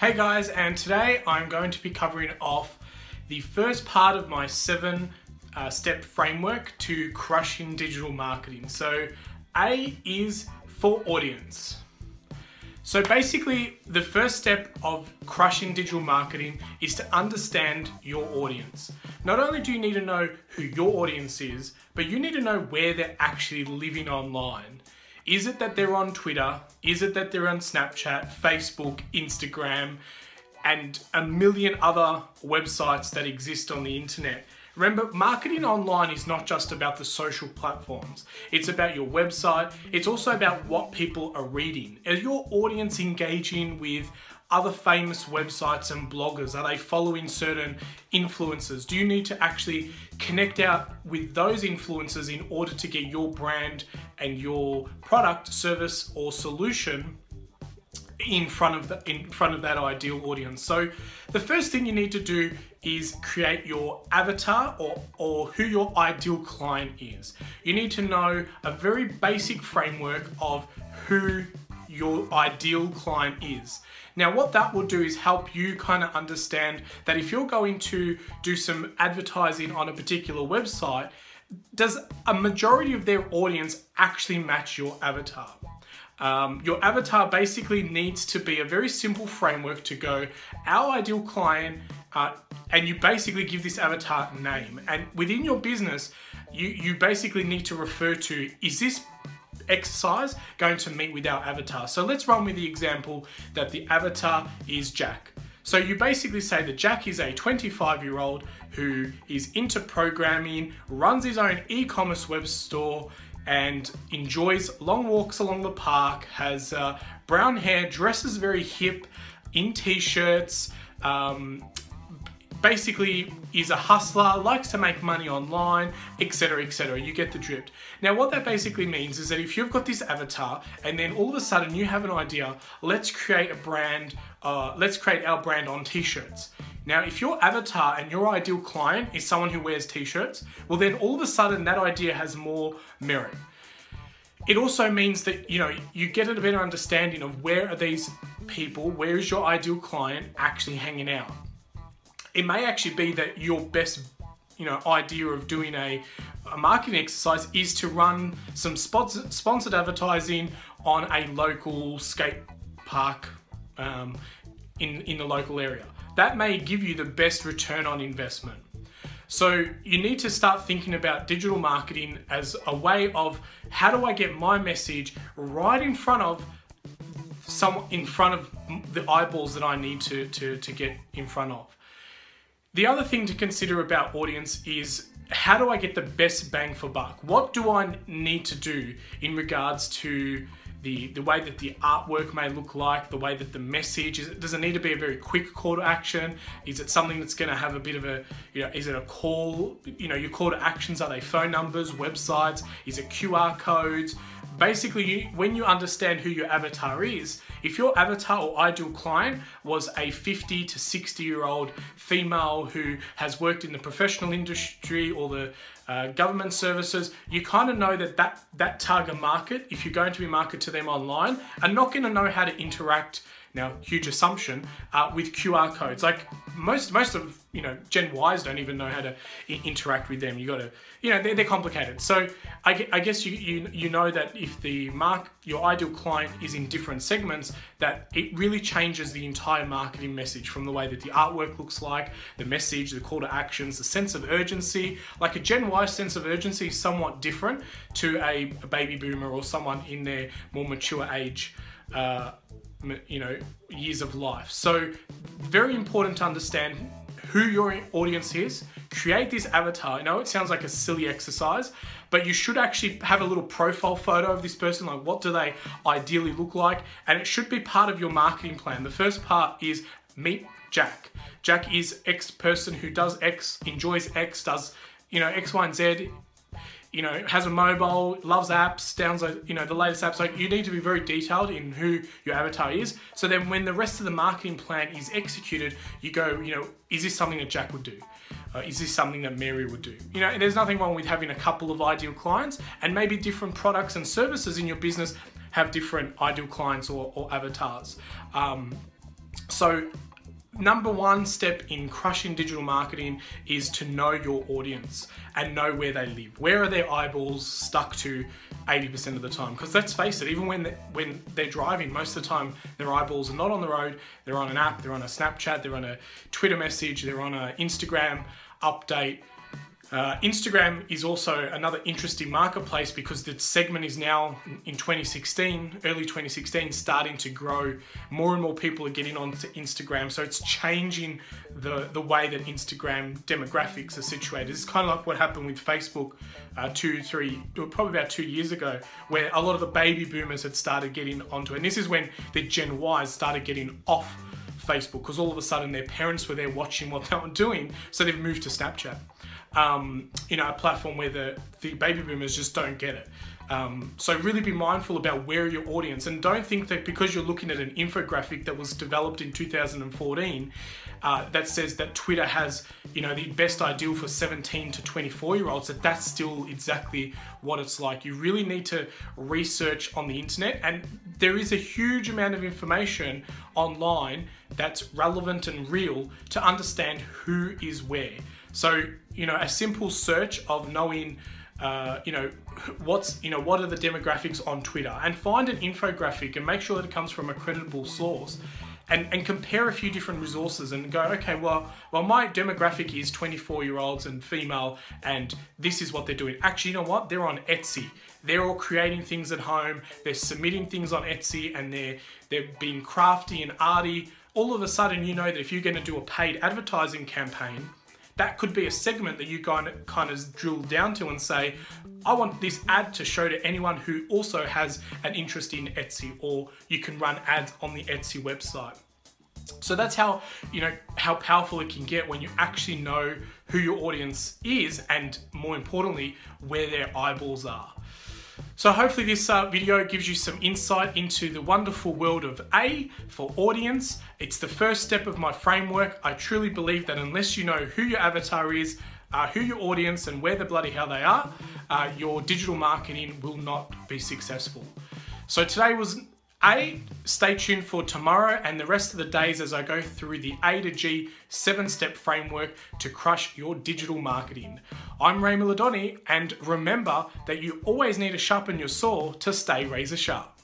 Hey guys, and today I'm going to be covering off the first part of my 7-step framework to crushing digital marketing. So A is for audience. So basically the first step of crushing digital marketing is to understand your audience. Not only do you need to know who your audience is, but you need to know where they're actually living online. Is it that they're on Twitter? Is it that they're on Snapchat, Facebook, Instagram, and a million other websites that exist on the internet? Remember, marketing online is not just about the social platforms. It's about your website. It's also about what people are reading. Are your audience engaging with other famous websites and bloggers? Are they following certain influencers? Do you need to actually connect out with those influencers in order to get your brand and your product, service, or solution in front of that ideal audience? So the first thing you need to do is create your avatar or who your ideal client is. You need to know a very basic framework of who your ideal client is. Now what that will do is help you kind of understand that if you're going to do some advertising on a particular website, does a majority of their audience actually match your avatar? Your avatar basically needs to be a very simple framework to go, our ideal client, and you basically give this avatar a name. And within your business, you basically need to refer to, is this exercise going to meet with our avatar? So let's run with the example that the avatar is Jack. So you basically say that Jack is a 25-year-old who is into programming, runs his own e-commerce web store, and enjoys long walks along the park, has brown hair, dresses very hip, in t-shirts, basically is a hustler, likes to make money online, etc, etc. You get the drift. Now what that basically means is that if you've got this avatar and then all of a sudden you have an idea, let's create a brand, let's create our brand on t-shirts. Now if your avatar and your ideal client is someone who wears t-shirts, well then all of a sudden that idea has more merit. It also means that, you know, you get a better understanding of where are these people, where is your ideal client actually hanging out. It may actually be that your best, you know, idea of doing a marketing exercise is to run some sponsored advertising on a local skate park in the local area. That may give you the best return on investment. So you need to start thinking about digital marketing as a way of, how do I get my message right in front of the eyeballs that I need to get in front of. The other thing to consider about audience is, how do I get the best bang for buck? What do I need to do in regards to the way that the artwork may look like, the way that the message is? Does it need to be a very quick call to action? Is it something that's going to have a bit of a, you know, is it a call? You know, your call to actions, are they phone numbers, websites? Is it QR codes? Basically, when you understand who your avatar is, if your avatar or ideal client was a 50 to 60-year-old female who has worked in the professional industry or the government services, you kind of know that, that target market, if you're going to be marketed to them online, are not going to know how to interact, now huge assumption, with QR codes. Like most of, you know, Gen Ys don't even know how to interact with them. You got to, you know, they're complicated. So I guess you know that if your ideal client is in different segments, that it really changes the entire marketing message, from the way that the artwork looks like, the message, the call to actions, the sense of urgency. Like a Gen Y sense of urgency is somewhat different to a baby boomer or someone in their more mature age, you know, years of life. So very important to understand who your audience is. Create this avatar. I know it sounds like a silly exercise, but you should actually have a little profile photo of this person, like what do they ideally look like? And it should be part of your marketing plan. The first part is meet Jack. Jack is X person who does X, enjoys X, does, you know, X, Y, and Z, you know, has a mobile, loves apps, downloads, you know, the latest apps. Like, you need to be very detailed in who your avatar is. So then when the rest of the marketing plan is executed, you go, you know, is this something that Jack would do? Is this something that Mary would do? You know, there's nothing wrong with having a couple of ideal clients, and maybe different products and services in your business have different ideal clients or avatars. So number one step in crushing digital marketing is to know your audience and know where they live. Where are their eyeballs stuck to 80% of the time? Because let's face it, even when they're driving, most of the time their eyeballs are not on the road, they're on an app, they're on a Snapchat, they're on a Twitter message, they're on an Instagram update. Instagram is also another interesting marketplace because the segment is now in 2016, early 2016, starting to grow. More and more people are getting onto Instagram. So it's changing the way that Instagram demographics are situated. It's kind of like what happened with Facebook probably about 2 years ago, where a lot of the baby boomers had started getting onto it. And this is when the Gen Ys started getting off Facebook, because all of a sudden their parents were there watching what they were doing, so they've moved to Snapchat. You know, a platform where the baby boomers just don't get it. So really be mindful about where your audience, and don't think that because you're looking at an infographic that was developed in 2014 that says that Twitter has, you know, the best ideal for 17 to 24-year-olds, that that's still exactly what it's like. You really need to research on the internet, and there is a huge amount of information online that's relevant and real to understand who is where. So, you know, a simple search of knowing what are the demographics on Twitter, and find an infographic and make sure that it comes from a credible source, and compare a few different resources and go, okay, well my demographic is 24-year-olds and female, and this is what they're doing. Actually, you know what? They're on Etsy. They're all creating things at home. They're submitting things on Etsy, and they're being crafty and arty. All of a sudden, you know that if you're going to do a paid advertising campaign, that could be a segment that you kind of drill down to and say, I want this ad to show to anyone who also has an interest in Etsy, or you can run ads on the Etsy website. So that's how, you know, how powerful it can get when you actually know who your audience is, and more importantly, where their eyeballs are. So hopefully this video gives you some insight into the wonderful world of A for audience. It's the first step of my framework. I truly believe that unless you know who your avatar is, who your audience, and where the bloody hell they are, your digital marketing will not be successful. So today was A. Stay tuned for tomorrow and the rest of the days as I go through the A to G 7-step framework to crush your digital marketing. I'm Ray Milidoni, and remember that you always need to sharpen your saw to stay razor sharp.